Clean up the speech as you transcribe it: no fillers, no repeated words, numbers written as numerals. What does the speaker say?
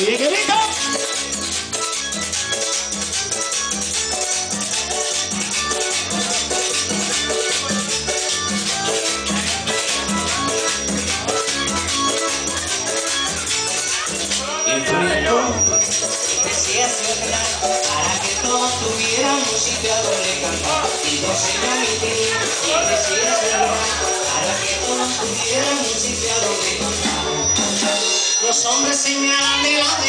¡Y qué rico! Los hombres se me han de